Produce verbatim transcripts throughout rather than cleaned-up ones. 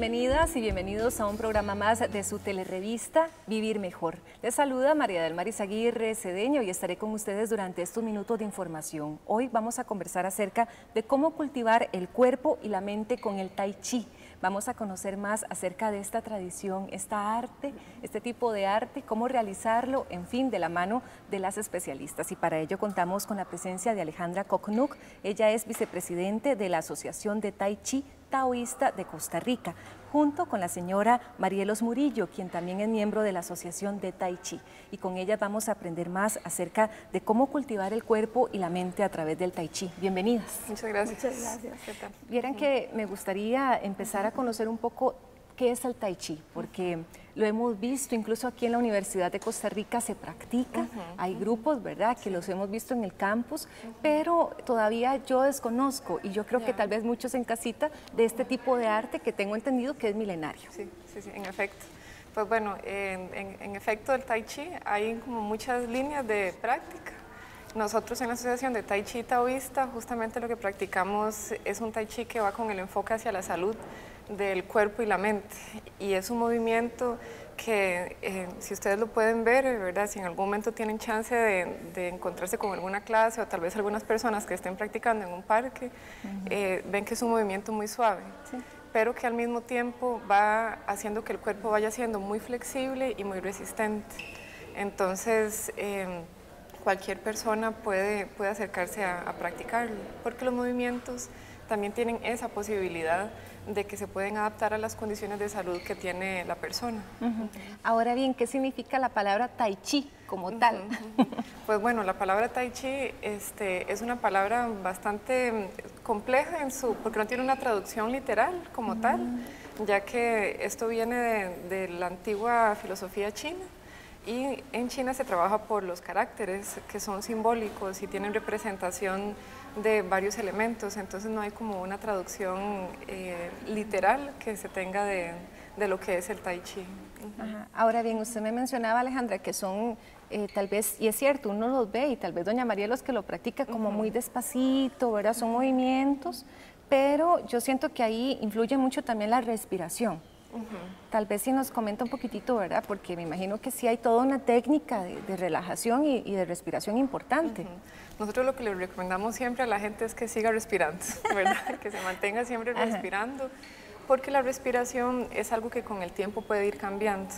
Bienvenidas y bienvenidos a un programa más de su telerrevista Vivir Mejor. Les saluda María del Maris Aguirre Cedeño y estaré con ustedes durante estos minutos de información. Hoy vamos a conversar acerca de cómo cultivar el cuerpo y la mente con el Tai Chi. Vamos a conocer más acerca de esta tradición, esta arte, este tipo de arte, cómo realizarlo, en fin, de la mano de las especialistas. Y para ello contamos con la presencia de Alejandra Cognuck. Ella es vicepresidente de la Asociación de Tai Chi Taoísta de Costa Rica, junto con la señora Marielos Murillo, quien también es miembro de la Asociación de Tai Chi. Y con ella vamos a aprender más acerca de cómo cultivar el cuerpo y la mente a través del Tai Chi. Bienvenidas. Muchas gracias. Muchas gracias. Vieran que me gustaría empezar a conocer un poco qué es el Tai Chi, porque lo hemos visto, incluso aquí en la Universidad de Costa Rica se practica, uh-huh, hay grupos, ¿verdad?, que los hemos visto en el campus, uh-huh, pero todavía yo desconozco, y yo creo, yeah, que tal vez muchos en casita, de este tipo de arte que tengo entendido que es milenario. Sí, sí, sí, en efecto. Pues bueno, en, en, en efecto el Tai Chi hay como muchas líneas de práctica. Nosotros en la Asociación de Tai Chi Taoísta justamente lo que practicamos es un Tai Chi que va con el enfoque hacia la salud del cuerpo y la mente, y es un movimiento que eh, si ustedes lo pueden ver, ¿verdad?, si en algún momento tienen chance de, de encontrarse con alguna clase o tal vez algunas personas que estén practicando en un parque, uh-huh, eh, ven que es un movimiento muy suave, sí, pero que al mismo tiempo va haciendo que el cuerpo vaya siendo muy flexible y muy resistente. Entonces eh, cualquier persona puede, puede acercarse a, a practicarlo, porque los movimientos también tienen esa posibilidad de que se pueden adaptar a las condiciones de salud que tiene la persona. Uh-huh. Ahora bien, ¿qué significa la palabra Tai Chi como uh-huh tal? Pues bueno, la palabra Tai Chi este, es una palabra bastante compleja en su, porque no tiene una traducción literal como uh-huh tal, ya que esto viene de, de la antigua filosofía china, y en China se trabaja por los caracteres que son simbólicos y tienen representación de varios elementos, entonces no hay como una traducción eh, literal que se tenga de, de lo que es el Tai Chi. Uh-huh. Ajá. Ahora bien, usted me mencionaba, Alejandra, que son eh, tal vez, y es cierto, uno los ve, y tal vez doña María los que lo practica como uh-huh muy despacito, ¿verdad? Son uh-huh movimientos, pero yo siento que ahí influye mucho también la respiración. Uh-huh. Tal vez si nos comenta un poquitito, ¿verdad?, porque me imagino que sí hay toda una técnica de, de relajación y, y de respiración importante. Uh-huh. Nosotros lo que le recomendamos siempre a la gente es que siga respirando, ¿verdad?, que se mantenga siempre respirando, uh-huh, porque la respiración es algo que con el tiempo puede ir cambiando.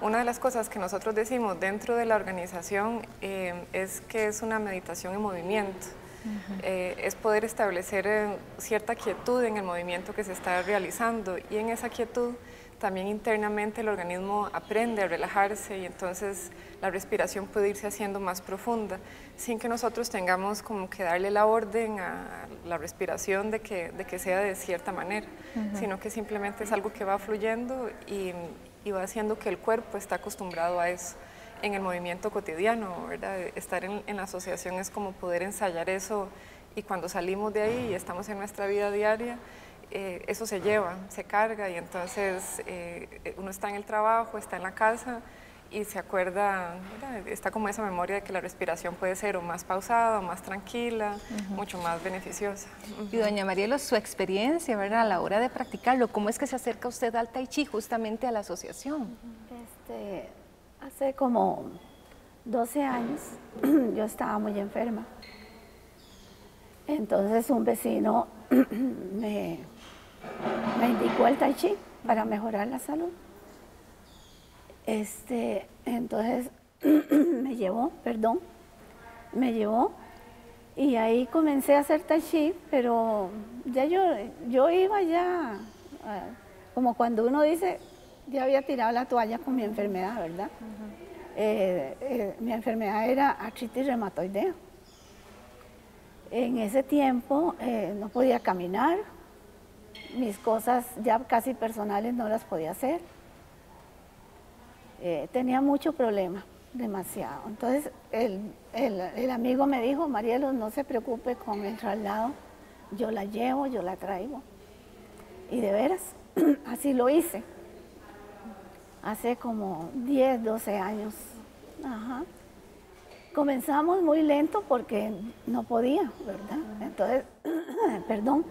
Una de las cosas que nosotros decimos dentro de la organización eh, es que es una meditación en movimiento. Uh-huh. Eh, es poder establecer eh, cierta quietud en el movimiento que se está realizando, y en esa quietud también internamente el organismo aprende a relajarse, y entonces la respiración puede irse haciendo más profunda sin que nosotros tengamos como que darle la orden a la respiración de que, de que sea de cierta manera, uh-huh, sino que simplemente es algo que va fluyendo y, y va haciendo que el cuerpo está acostumbrado a eso en el movimiento cotidiano, ¿verdad? Estar en, en la asociación es como poder ensayar eso, y cuando salimos de ahí y estamos en nuestra vida diaria, eh, eso se lleva, se carga, y entonces eh, uno está en el trabajo, está en la casa y se acuerda, ¿verdad? Está como esa memoria de que la respiración puede ser o más pausada, o más tranquila, uh-huh, mucho más beneficiosa. Uh-huh. Y doña Marielos, su experiencia, ¿verdad?, a la hora de practicarlo, ¿cómo es que se acerca usted al Tai Chi, justamente a la asociación? Este... Hace como doce años yo estaba muy enferma, entonces un vecino me, me indicó el Tai Chi para mejorar la salud. Este, entonces me llevó, perdón, me llevó y ahí comencé a hacer Tai Chi, pero ya yo, yo iba ya, como cuando uno dice, ya había tirado la toalla con mi enfermedad, ¿verdad? Uh-huh. eh, eh, mi enfermedad era artritis reumatoidea. En ese tiempo eh, no podía caminar, mis cosas ya casi personales no las podía hacer. Eh, tenía mucho problema, demasiado. Entonces el, el, el amigo me dijo, Marielos, no se preocupe con el traslado, yo la llevo, yo la traigo. Y de veras, así lo hice. Hace como diez, doce años. Ajá. Comenzamos muy lento porque no podía, ¿verdad? Entonces, perdón,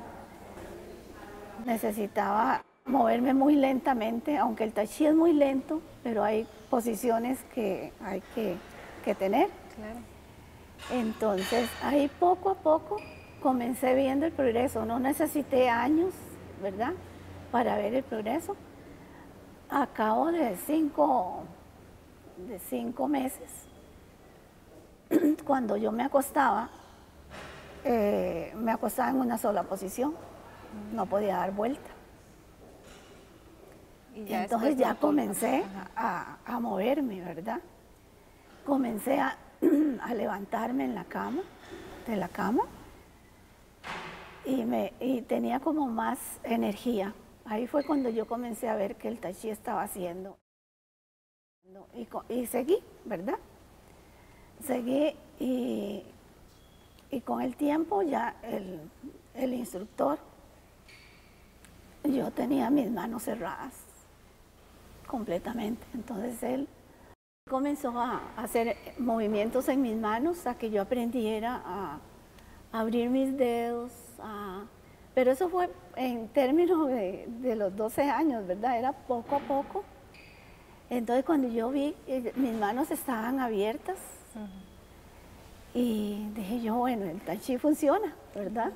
necesitaba moverme muy lentamente, aunque el Tai Chi es muy lento, pero hay posiciones que hay que, que tener. Claro. Entonces, ahí poco a poco comencé viendo el progreso. No necesité años, ¿verdad?, para ver el progreso. A cabo de cinco, de cinco meses, cuando yo me acostaba, eh, me acostaba en una sola posición, no podía dar vuelta. Y ya entonces ya comencé a, a moverme, ¿verdad? Comencé a, a levantarme en la cama, de la cama, y, me, y tenía como más energía. Ahí fue cuando yo comencé a ver que el Tai Chi estaba haciendo. Y, y seguí, ¿verdad? Seguí y, y con el tiempo ya el, el instructor, yo tenía mis manos cerradas. Completamente. Entonces él comenzó a hacer movimientos en mis manos a que yo aprendiera a abrir mis dedos. A... Pero eso fue en términos de, de los doce años, ¿verdad? Era poco a poco. Entonces cuando yo vi, mis manos estaban abiertas. Uh-huh. Y dije yo, bueno, el Tai Chi funciona, ¿verdad?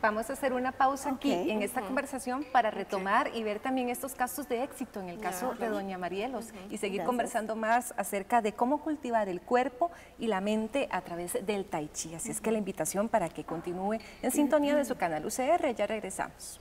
Vamos a hacer una pausa okay, aquí en uh-huh. esta conversación para retomar okay. y ver también estos casos de éxito en el caso uh-huh. de doña Marielos uh-huh. y seguir Gracias. conversando más acerca de cómo cultivar el cuerpo y la mente a través del Tai Chi. Así uh-huh. es que la invitación para que continúe en sintonía de su canal U C R. Ya regresamos.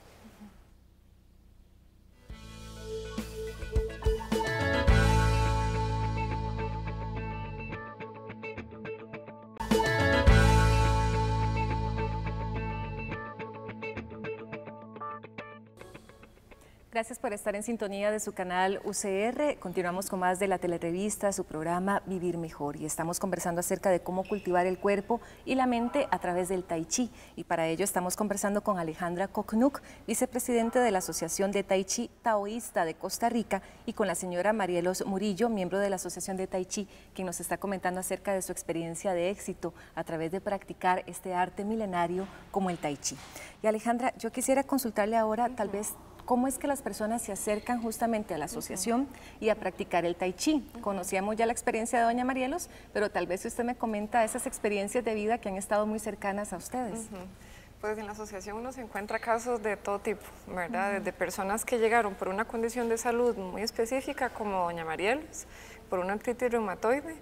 Gracias por estar en sintonía de su canal U C R. Continuamos con más de la telerevista, su programa Vivir Mejor. Y estamos conversando acerca de cómo cultivar el cuerpo y la mente a través del Tai Chi. Y para ello estamos conversando con Alejandra Cognuck, vicepresidente de la Asociación de Tai Chi Taoísta de Costa Rica, y con la señora Marielos Murillo, miembro de la Asociación de Tai Chi, quien nos está comentando acerca de su experiencia de éxito a través de practicar este arte milenario como el Tai Chi. Y Alejandra, yo quisiera consultarle ahora, tal vez, ¿cómo es que las personas se acercan justamente a la asociación uh-huh. y a practicar el Tai Chi? Uh-huh. Conocíamos ya la experiencia de doña Marielos, pero tal vez usted me comenta esas experiencias de vida que han estado muy cercanas a ustedes. Uh-huh. Pues en la asociación uno se encuentra casos de todo tipo, ¿verdad? Uh-huh. Desde personas que llegaron por una condición de salud muy específica, como doña Marielos, por una artritis reumatoide,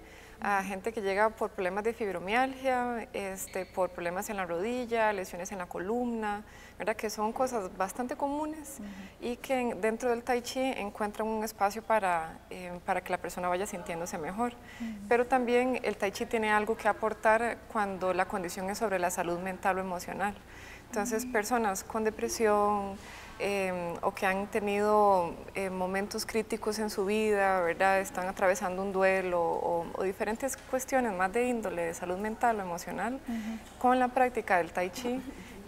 a gente que llega por problemas de fibromialgia, este, por problemas en la rodilla, lesiones en la columna, ¿verdad? Que son cosas bastante comunes uh-huh. y que dentro del Tai Chi encuentran un espacio para, eh, para que la persona vaya sintiéndose mejor. Uh-huh. Pero también el Tai Chi tiene algo que aportar cuando la condición es sobre la salud mental o emocional. Entonces, uh-huh. personas con depresión, Eh, o que han tenido eh, momentos críticos en su vida, ¿verdad? Están atravesando un duelo o, o diferentes cuestiones más de índole de salud mental o emocional, uh-huh. con la práctica del Tai Chi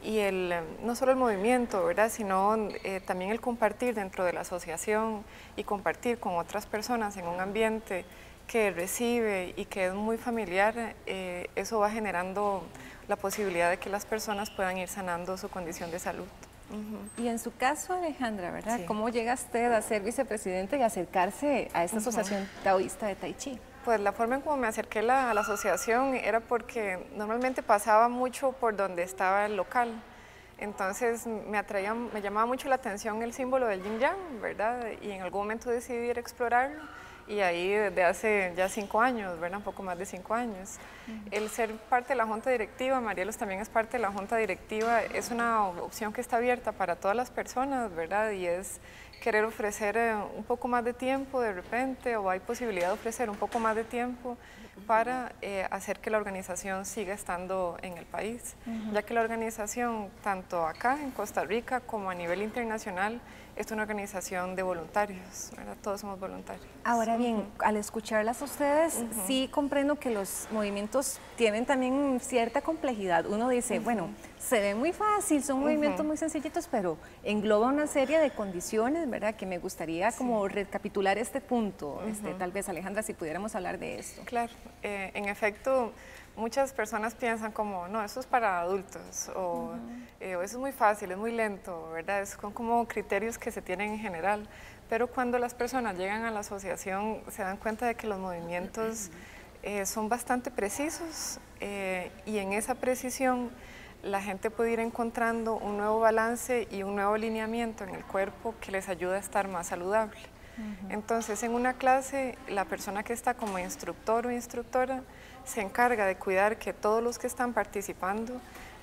y el, no solo el movimiento, ¿verdad? Sino eh, también el compartir dentro de la asociación y compartir con otras personas en un ambiente que recibe y que es muy familiar, eh, eso va generando la posibilidad de que las personas puedan ir sanando su condición de salud. Uh-huh. Y en su caso, Alejandra, ¿verdad? Sí. ¿Cómo llega usted a ser vicepresidente y acercarse a esta uh-huh. asociación taoísta de Tai Chi? Pues la forma en cómo me acerqué la, a la asociación era porque normalmente pasaba mucho por donde estaba el local. Entonces me atraía, me llamaba mucho la atención el símbolo del Yin Yang, ¿verdad? Y en algún momento decidí ir a explorarlo. Y ahí desde hace ya cinco años, ¿verdad? Un poco más de cinco años. Uh-huh. El ser parte de la junta directiva, Marielos también es parte de la junta directiva, es una opción que está abierta para todas las personas, ¿verdad? Y es querer ofrecer eh, un poco más de tiempo de repente, o hay posibilidad de ofrecer un poco más de tiempo para eh, hacer que la organización siga estando en el país, uh-huh. ya que la organización, tanto acá en Costa Rica como a nivel internacional, es una organización de voluntarios, ¿verdad? Todos somos voluntarios. Ahora bien, uh-huh. al escucharlas a ustedes, uh-huh. sí comprendo que los movimientos tienen también cierta complejidad. Uno dice, uh-huh. bueno, se ve muy fácil, son uh-huh. movimientos muy sencillitos, pero engloba una serie de condiciones, ¿verdad? Que me gustaría sí. como recapitular este punto, uh-huh. este, tal vez, Alejandra, si pudiéramos hablar de esto. Claro, eh, en efecto, muchas personas piensan como, no, eso es para adultos, o, uh-huh. eh, o eso es muy fácil, es muy lento, ¿verdad? Es con, como criterios que se tienen en general, pero cuando las personas llegan a la asociación se dan cuenta de que los movimientos eh, son bastante precisos eh, y en esa precisión la gente puede ir encontrando un nuevo balance y un nuevo alineamiento en el cuerpo que les ayuda a estar más saludable. Uh-huh. Entonces, en una clase, la persona que está como instructor o instructora se encarga de cuidar que todos los que están participando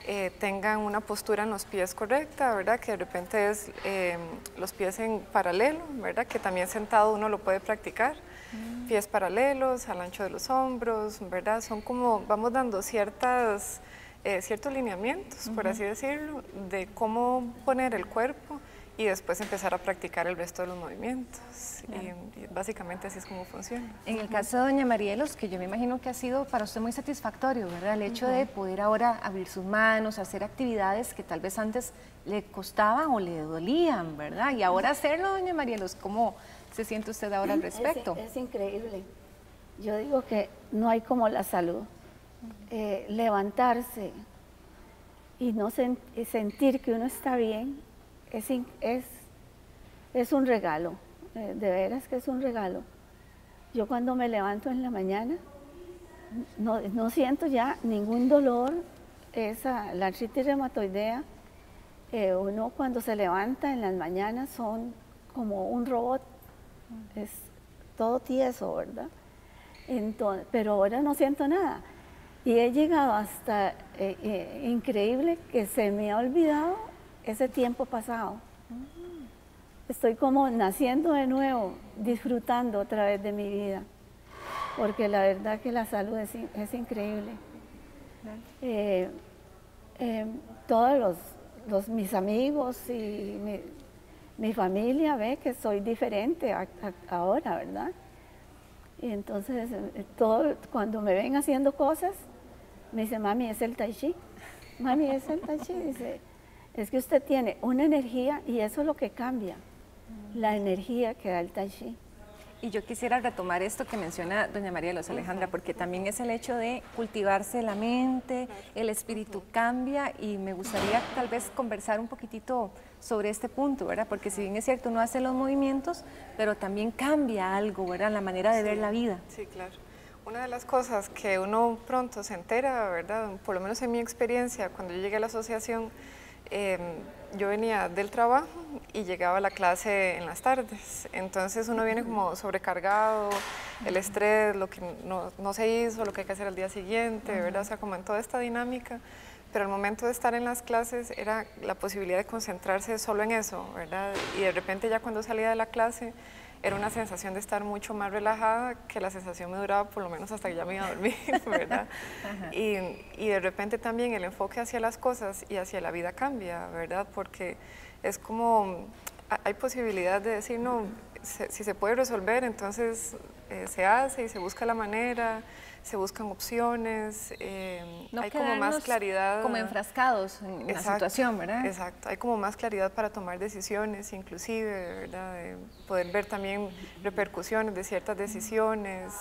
eh, tengan una postura en los pies correcta, ¿verdad? Que de repente es eh, los pies en paralelo, ¿verdad? Que también sentado uno lo puede practicar. Uh-huh. Pies paralelos, al ancho de los hombros, ¿verdad? Son como, vamos dando ciertas... Eh, ciertos lineamientos, uh-huh. por así decirlo, de cómo poner el cuerpo y después empezar a practicar el resto de los movimientos. Claro. Y, y básicamente así es como funciona. En el uh-huh. caso de doña Marielos, que yo me imagino que ha sido para usted muy satisfactorio, ¿verdad? El hecho uh-huh. de poder ahora abrir sus manos, hacer actividades que tal vez antes le costaban o le dolían, ¿verdad? Y ahora hacerlo, doña Marielos, ¿cómo se siente usted ahora al respecto? Es, es increíble. Yo digo que no hay como la salud. Eh, levantarse y no sen y sentir que uno está bien es, es, es un regalo, eh, de veras que es un regalo. Yo cuando me levanto en la mañana no, no siento ya ningún dolor, esa, la artritis reumatoidea, eh, uno cuando se levanta en las mañanas son como un robot, es todo tieso, ¿verdad? Entonces, pero ahora no siento nada. Y he llegado hasta, eh, eh, increíble, que se me ha olvidado ese tiempo pasado. Estoy como naciendo de nuevo, disfrutando otra vez de mi vida, porque la verdad que la salud es, es increíble. Eh, eh, todos los, los, mis amigos y mi, mi familia ve que soy diferente a, a, ahora, ¿verdad? Y entonces, todo, cuando me ven haciendo cosas, me dice, mami, es el Tai Chi, mami, es el Tai Chi, dice, es que usted tiene una energía y eso es lo que cambia, la energía que da el Tai Chi. Y yo quisiera retomar esto que menciona doña Marielos, Alejandra, porque también es el hecho de cultivarse la mente, el espíritu cambia, y me gustaría tal vez conversar un poquitito sobre este punto, ¿verdad? Porque si bien es cierto, uno hace los movimientos, pero también cambia algo, ¿verdad? La manera de sí, ver la vida. Sí, claro. Una de las cosas que uno pronto se entera, ¿verdad? Por lo menos en mi experiencia, cuando yo llegué a la asociación, eh, yo venía del trabajo y llegaba a la clase en las tardes, entonces uno viene como sobrecargado, el estrés, lo que no, no se hizo, lo que hay que hacer al día siguiente, ¿verdad? O sea, como en toda esta dinámica, pero al momento de estar en las clases era la posibilidad de concentrarse solo en eso, ¿verdad? Y de repente ya cuando salía de la clase era una sensación de estar mucho más relajada, que la sensación me duraba por lo menos hasta que ya me iba a dormir, ¿verdad? Y, y de repente también el enfoque hacia las cosas y hacia la vida cambia, ¿verdad? Porque es como, hay posibilidad de decir, no, se, si se puede resolver, entonces eh, se hace y se busca la manera, se buscan opciones, eh, no hay como más claridad. Como enfrascados en exacto, la situación, ¿verdad? Exacto, hay como más claridad para tomar decisiones, inclusive, ¿verdad? De poder ver también repercusiones de ciertas decisiones,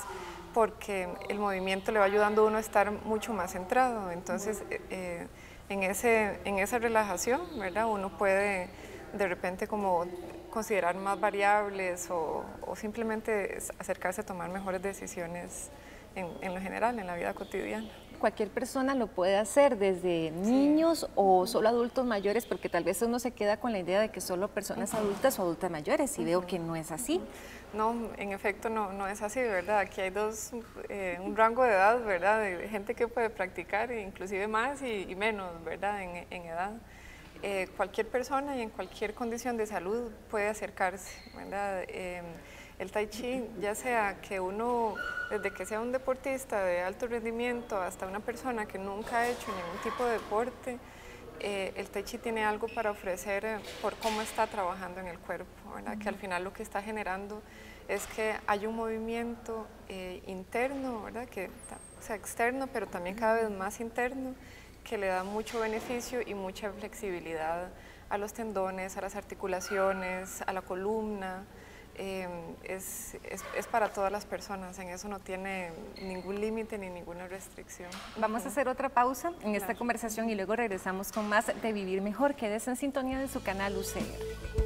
porque el movimiento le va ayudando a uno a estar mucho más centrado. Entonces, eh, en, ese, en esa relajación, ¿verdad? Uno puede de repente como considerar más variables o, o simplemente acercarse a tomar mejores decisiones. En, en lo general, en la vida cotidiana. Cualquier persona lo puede hacer, desde niños sí. o solo adultos mayores, porque tal vez uno se queda con la idea de que solo personas adultas o adultas mayores, y veo que no es así. No, en efecto no, no es así, ¿verdad? Aquí hay dos, eh, un rango de edad, ¿verdad? De gente que puede practicar, inclusive más y, y menos, ¿verdad? En, en edad. Eh, cualquier persona y en cualquier condición de salud puede acercarse, ¿verdad? Eh, El Tai Chi, ya sea que uno, desde que sea un deportista de alto rendimiento hasta una persona que nunca ha hecho ningún tipo de deporte, eh, el Tai Chi tiene algo para ofrecer eh, por cómo está trabajando en el cuerpo, ¿verdad? Uh-huh. Que al final lo que está generando es que hay un movimiento eh, interno, ¿verdad? Que, o sea, externo, pero también cada vez más interno, que le da mucho beneficio y mucha flexibilidad a los tendones, a las articulaciones, a la columna. eh, es, es, es para todas las personas, en eso no tiene ningún límite ni ninguna restricción. Vamos uh-huh. a hacer otra pausa en claro. esta conversación y luego regresamos con más de Vivir Mejor. Quédese en sintonía de su canal U C R.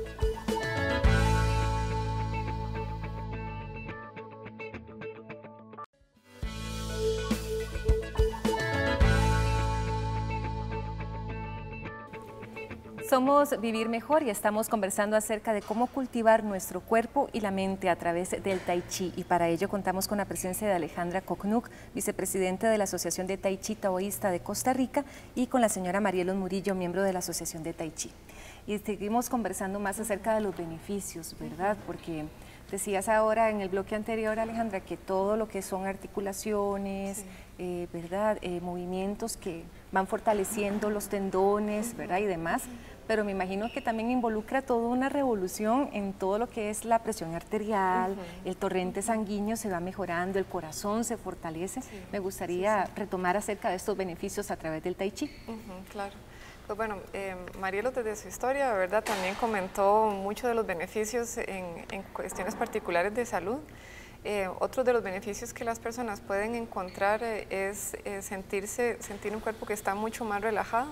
Somos Vivir Mejor y estamos conversando acerca de cómo cultivar nuestro cuerpo y la mente a través del Tai Chi, y para ello contamos con la presencia de Alejandra Cognuck, vicepresidenta de la Asociación de Tai Chi Taoísta de Costa Rica, y con la señora Marielos Murillo, miembro de la Asociación de Tai Chi. Y seguimos conversando más acerca de los beneficios, ¿verdad? Porque decías ahora en el bloque anterior, Alejandra, que todo lo que son articulaciones, sí. eh, ¿verdad? Eh, movimientos que van fortaleciendo los tendones, ¿verdad? Y demás, pero me imagino que también involucra toda una revolución en todo lo que es la presión arterial, uh-huh. el torrente sanguíneo se va mejorando, el corazón se fortalece. Sí, me gustaría sí, sí. retomar acerca de estos beneficios a través del Tai Chi. Uh-huh, claro. Pues bueno, eh, Marielos desde su historia, ¿verdad? También comentó muchos de los beneficios en, en cuestiones particulares de salud. Eh, otro de los beneficios que las personas pueden encontrar eh, es eh, sentirse, sentir un cuerpo que está mucho más relajado.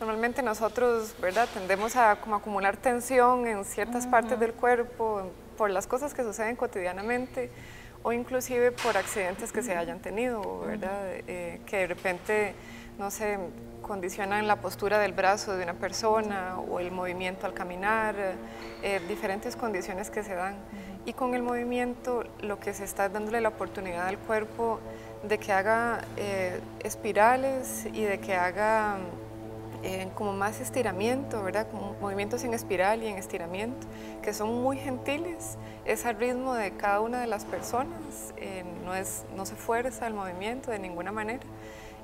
Normalmente nosotros, ¿verdad?, tendemos a como acumular tensión en ciertas uh-huh. partes del cuerpo por las cosas que suceden cotidianamente o inclusive por accidentes que uh-huh. se hayan tenido, ¿verdad?, eh, que de repente, no sé, condicionan la postura del brazo de una persona o el movimiento al caminar, eh, diferentes condiciones que se dan. Uh-huh. Y con el movimiento lo que se está es dándole la oportunidad al cuerpo de que haga eh, espirales y de que haga Eh, como más estiramiento, ¿verdad? Como movimientos en espiral y en estiramiento, que son muy gentiles, es al ritmo de cada una de las personas, eh, no, es, no se fuerza el movimiento de ninguna manera,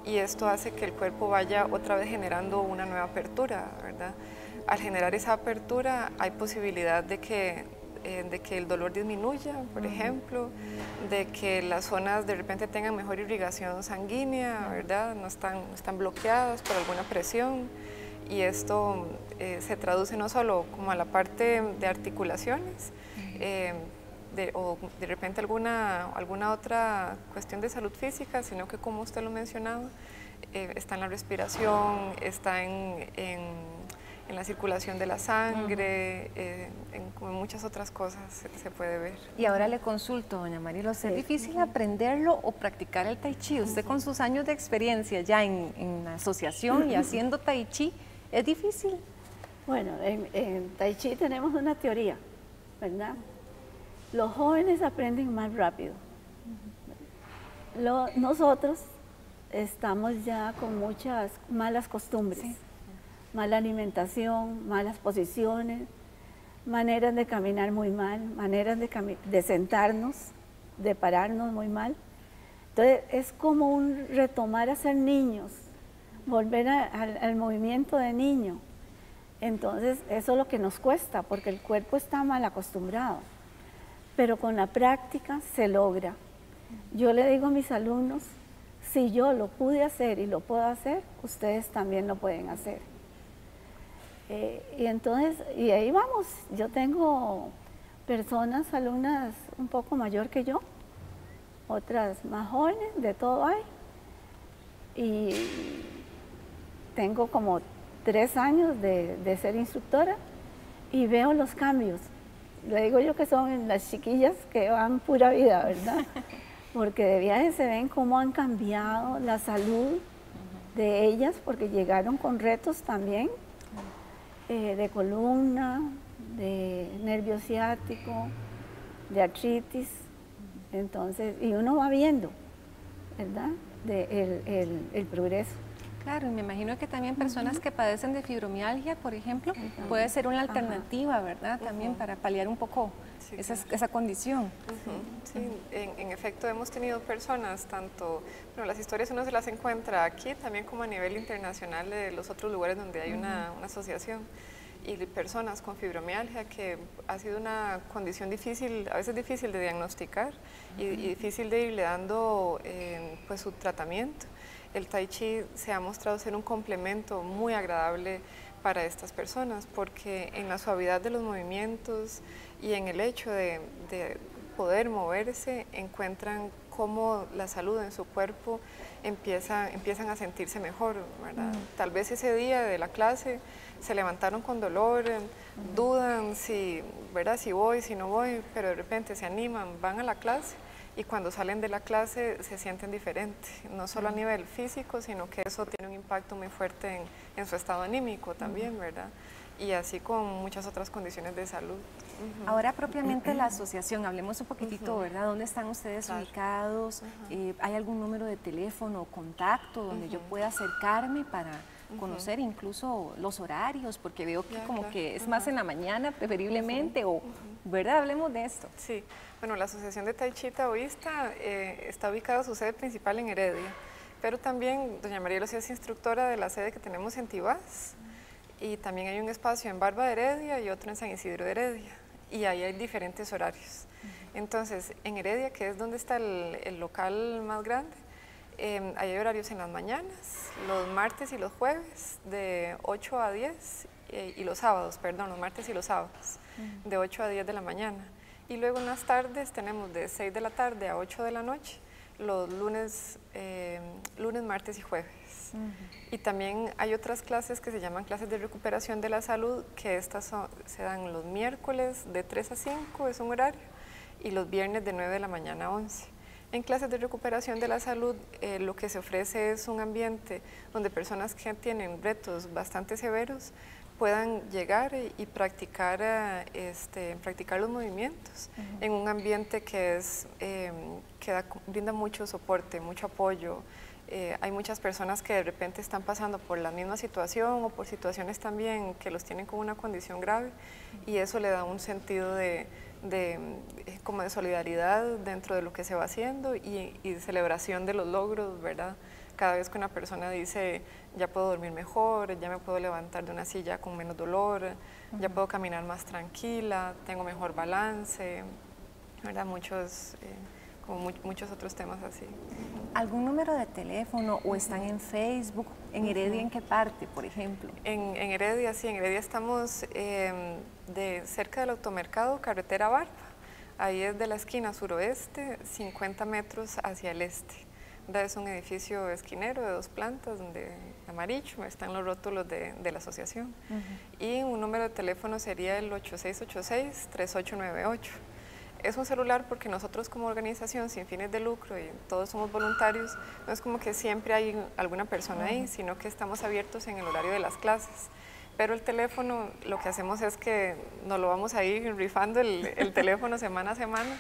y esto hace que el cuerpo vaya otra vez generando una nueva apertura, ¿verdad? Al generar esa apertura hay posibilidad de que, eh, de que el dolor disminuya, por uh-huh. ejemplo, de que las zonas de repente tengan mejor irrigación sanguínea, ¿verdad? No están, están bloqueadas por alguna presión, y esto eh, se traduce no solo como a la parte de articulaciones eh, de, o de repente alguna, alguna otra cuestión de salud física, sino que, como usted lo mencionaba, eh, está en la respiración, está en, en, en la circulación de la sangre, eh, en, en muchas otras cosas se, se puede ver. Y ahora le consulto, doña Marielos, ¿es difícil uh-huh. aprenderlo o practicar el Tai Chi? Usted uh-huh. con sus años de experiencia ya en, en la asociación uh-huh. y haciendo Tai Chi, ¿es difícil? Bueno, en, en Tai Chi tenemos una teoría, ¿verdad? Los jóvenes aprenden más rápido. Uh-huh. Lo, nosotros estamos ya con muchas malas costumbres. Sí. Mala alimentación, malas posiciones, maneras de caminar muy mal, maneras de, de sentarnos, de pararnos muy mal. Entonces es como un retomar a ser niños, volver a, al, al movimiento de niño. Entonces eso es lo que nos cuesta, porque el cuerpo está mal acostumbrado, pero con la práctica se logra. Yo le digo a mis alumnos, si yo lo pude hacer y lo puedo hacer, ustedes también lo pueden hacer. Eh, y entonces, y ahí vamos, yo tengo personas, alumnas un poco mayor que yo, otras más jóvenes, de todo hay, y tengo como tres años de, de ser instructora y veo los cambios. Le digo yo que son las chiquillas que van pura vida, ¿verdad? Porque de viaje se ven cómo han cambiado la salud de ellas, porque llegaron con retos también. Eh, de columna, de nervio ciático, de artritis, entonces, y uno va viendo, ¿verdad?, de el, el, el progreso. Claro, y me imagino que también personas uh-huh. que padecen de fibromialgia, por ejemplo, uh-huh. puede ser una alternativa, uh-huh. ¿verdad?, también uh-huh. para paliar un poco sí, esa, claro. esa condición. Uh-huh. Sí, uh-huh. En, en efecto hemos tenido personas, tanto, bueno, las historias uno se las encuentra aquí, también como a nivel internacional de los otros lugares donde hay uh-huh. una, una asociación, y personas con fibromialgia, que ha sido una condición difícil, a veces difícil de diagnosticar uh-huh. y, y difícil de irle dando eh, pues, su tratamiento. El Tai Chi se ha mostrado ser un complemento muy agradable para estas personas, porque en la suavidad de los movimientos y en el hecho de, de poder moverse, encuentran cómo la salud en su cuerpo empieza, empiezan a sentirse mejor, ¿verdad? Uh-huh. Tal vez ese día de la clase se levantaron con dolor, uh-huh, dudan si, ¿verdad?, si voy, si no voy, pero de repente se animan, van a la clase y cuando salen de la clase se sienten diferentes, no solo a nivel físico, sino que eso tiene un impacto muy fuerte en, en su estado anímico también, uh-huh, ¿verdad? Y así con muchas otras condiciones de salud. Uh-huh. Ahora propiamente la asociación, hablemos un poquitito, uh-huh, ¿verdad? ¿Dónde están ustedes, claro, ubicados? Uh-huh. eh, ¿Hay algún número de teléfono o contacto donde, uh-huh, yo pueda acercarme para conocer, uh-huh, incluso los horarios? Porque veo que ya, como claro, que es, uh-huh, más en la mañana preferiblemente, sí, o, uh-huh, ¿verdad? Hablemos de esto. Sí, bueno, la Asociación de Tai Chi Taoísta eh, está ubicada, su sede principal en Heredia, pero también doña Marielos es instructora de la sede que tenemos en Tibás, y también hay un espacio en Barba de Heredia y otro en San Isidro de Heredia, y ahí hay diferentes horarios. Uh-huh. Entonces, en Heredia, que es donde está el, el local más grande, eh, ahí hay horarios en las mañanas, los martes y los jueves, de ocho a diez, eh, y los sábados, perdón, los martes y los sábados, uh-huh, de ocho a diez de la mañana. Y luego en las tardes tenemos de seis de la tarde a ocho de la noche, los lunes, eh, lunes, martes y jueves. Uh-huh. Y también hay otras clases que se llaman clases de recuperación de la salud, que estas son, se dan los miércoles de tres a cinco, es un horario, y los viernes de nueve de la mañana a once. En clases de recuperación de la salud eh, lo que se ofrece es un ambiente donde personas que tienen retos bastante severos puedan llegar y practicar, este, practicar los movimientos, uh-huh, en un ambiente que, es, eh, que da, brinda mucho soporte, mucho apoyo. Eh, hay muchas personas que de repente están pasando por la misma situación o por situaciones también que los tienen con una condición grave, y eso le da un sentido de, de, como de solidaridad dentro de lo que se va haciendo y, y de celebración de los logros, ¿verdad? Cada vez que una persona dice, ya puedo dormir mejor, ya me puedo levantar de una silla con menos dolor, uh-huh, ya puedo caminar más tranquila, tengo mejor balance, ¿verdad? Muchos... Eh, como muchos otros temas así. ¿Algún número de teléfono o están en Facebook? ¿En Heredia en qué parte, por ejemplo? En, en Heredia, sí, en Heredia estamos eh, de cerca del automercado, carretera Barba. Ahí es de la esquina suroeste, cincuenta metros hacia el este. Es un edificio esquinero de dos plantas, donde amarillo están los rótulos de, de la asociación. Uh-huh. Y un número de teléfono sería el ocho seis ocho seis, tres ocho nueve ocho. Es un celular porque nosotros como organización sin fines de lucro y todos somos voluntarios, no es como que siempre hay alguna persona ahí, sino que estamos abiertos en el horario de las clases. Pero el teléfono, lo que hacemos es que nos lo vamos a ir rifando el, el teléfono semana a semana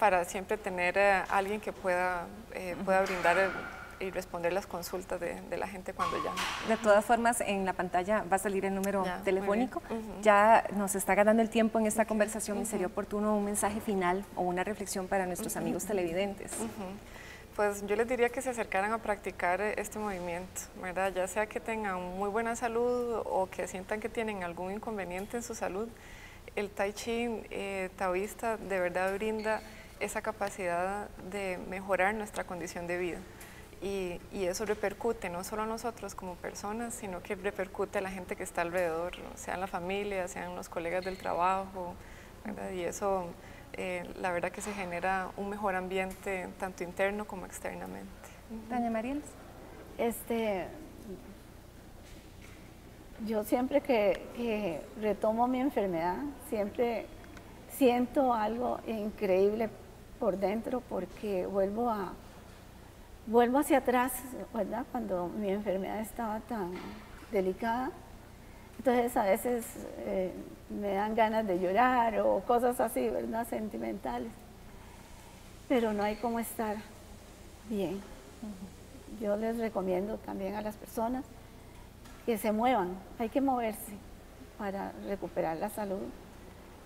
para siempre tener a alguien que pueda, eh, pueda brindar... El, y responder las consultas de, de la gente cuando llama. De todas formas, en la pantalla va a salir el número ya, telefónico. Uh-huh. Ya nos está ganando el tiempo en esta okay. conversación, uh-huh, y sería oportuno un mensaje final o una reflexión para nuestros, uh-huh, amigos televidentes. Uh-huh. Pues yo les diría que se acercaran a practicar este movimiento, ¿verdad? Ya sea que tengan muy buena salud o que sientan que tienen algún inconveniente en su salud, el Tai Chi eh, taoísta de verdad brinda esa capacidad de mejorar nuestra condición de vida. Y, y eso repercute no solo a nosotros como personas, sino que repercute a la gente que está alrededor, sean la familia, sean los colegas del trabajo, ¿verdad? Y eso, eh, la verdad que se genera un mejor ambiente, tanto interno como externamente. Doña Marielos. Este, yo siempre que, que retomo mi enfermedad, siempre siento algo increíble por dentro, porque vuelvo a Vuelvo hacia atrás, ¿verdad? Cuando mi enfermedad estaba tan delicada, entonces a veces eh, me dan ganas de llorar o cosas así, ¿verdad? Sentimentales. Pero no hay cómo estar bien. Yo les recomiendo también a las personas que se muevan, hay que moverse para recuperar la salud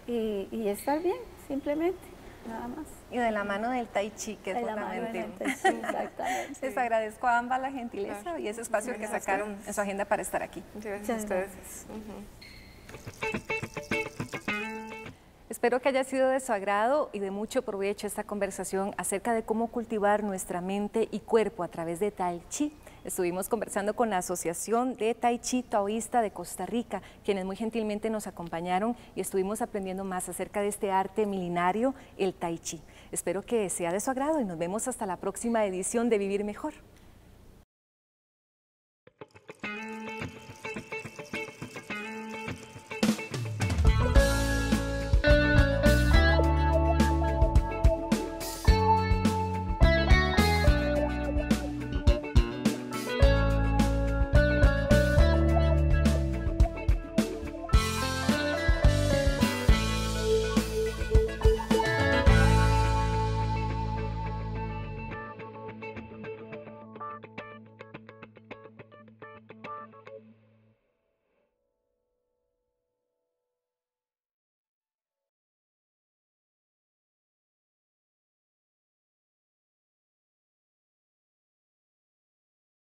y, y estar bien, simplemente. Nada más. Y de la mano del Tai Chi, que es fundamental. Sí, exactamente. Les agradezco a ambas la gentileza, claro, y ese espacio que sacaron en su agenda para estar aquí. Gracias, gracias a ustedes. Uh-huh. Espero que haya sido de su agrado y de mucho provecho esta conversación acerca de cómo cultivar nuestra mente y cuerpo a través de Tai Chi Estuvimos conversando con la Asociación de Tai Chi Taoísta de Costa Rica, quienes muy gentilmente nos acompañaron y estuvimos aprendiendo más acerca de este arte milenario, el Tai Chi. Espero que sea de su agrado y nos vemos hasta la próxima edición de Vivir Mejor.